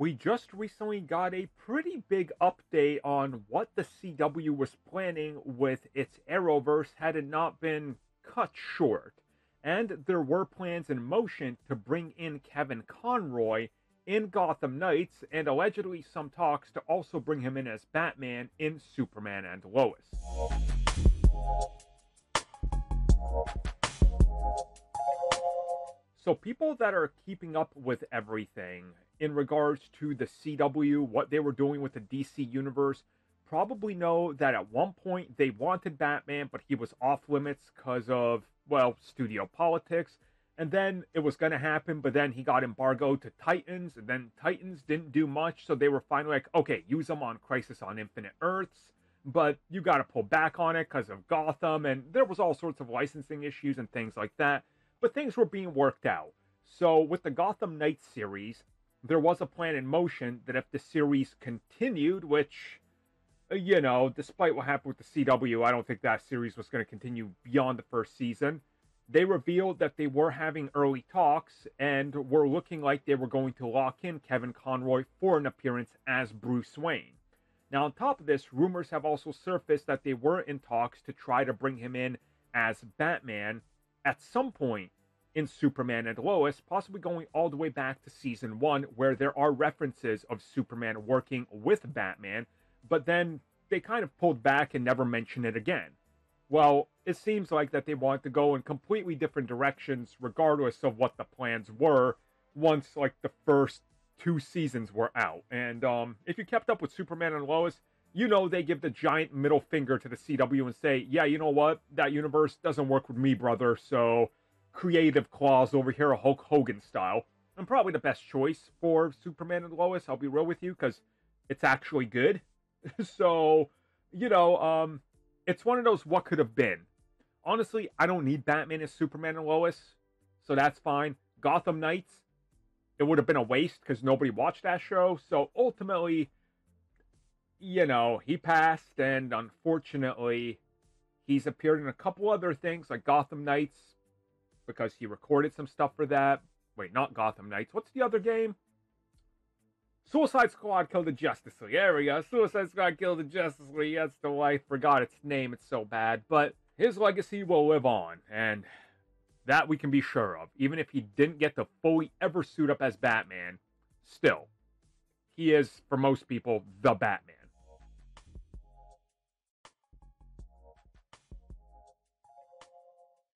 we just recently got a pretty big update on what the CW was planning with its Arrowverse had it not been cut short. And there were plans in motion to bring in Kevin Conroy in Gotham Knights, and allegedly some talks to also bring him in as Batman in Superman and Lois. So people that are keeping up with everything in regards to the CW, what they were doing with the DC Universe, probably know that at one point they wanted Batman, but he was off limits because of, well, studio politics. And then it was going to happen, but then he got embargoed to Titans, and then Titans didn't do much, so they were finally like, okay, use him on Crisis on Infinite Earths, but you got to pull back on it because of Gotham, and there was all sorts of licensing issues and things like that, but things were being worked out. So with the Gotham Knights series, there was a plan in motion that if the series continued, which, you know, despite what happened with the CW, I don't think that series was going to continue beyond the first season. They revealed that they were having early talks and were looking like they were going to lock in Kevin Conroy for an appearance as Bruce Wayne. Now, on top of this, rumors have also surfaced that they were in talks to try to bring him in as Batman at some point in Superman and Lois, possibly going all the way back to season 1, where there are references of Superman working with Batman, but then they kind of pulled back and never mentioned it again. Well, it seems like that they want to go in completely different directions regardless of what the plans were once, like, the first 2 seasons were out. And if you kept up with Superman and Lois, you know they give the giant middle finger to the CW and say, yeah, you know what? That universe doesn't work with me, brother, so creative claws over here, a Hulk Hogan style. And probably the best choice for Superman and Lois, I'll be real with you, because it's actually good. So, you know, it's one of those what could have been. Honestly, I don't need Batman as Superman and Lois, so that's fine. Gotham Knights, it would have been a waste because nobody watched that show. So ultimately, you know, he passed, and unfortunately, he's appeared in a couple other things like Gotham Knights because he recorded some stuff for that. Wait, not Gotham Knights. What's the other game? Suicide Squad Kill the Justice League. There we go. Suicide Squad Kill the Justice League. That's the one. I forgot its name. It's so bad. But his legacy will live on. And that we can be sure of. Even if he didn't get to fully ever suit up as Batman, still, he is, for most people, the Batman.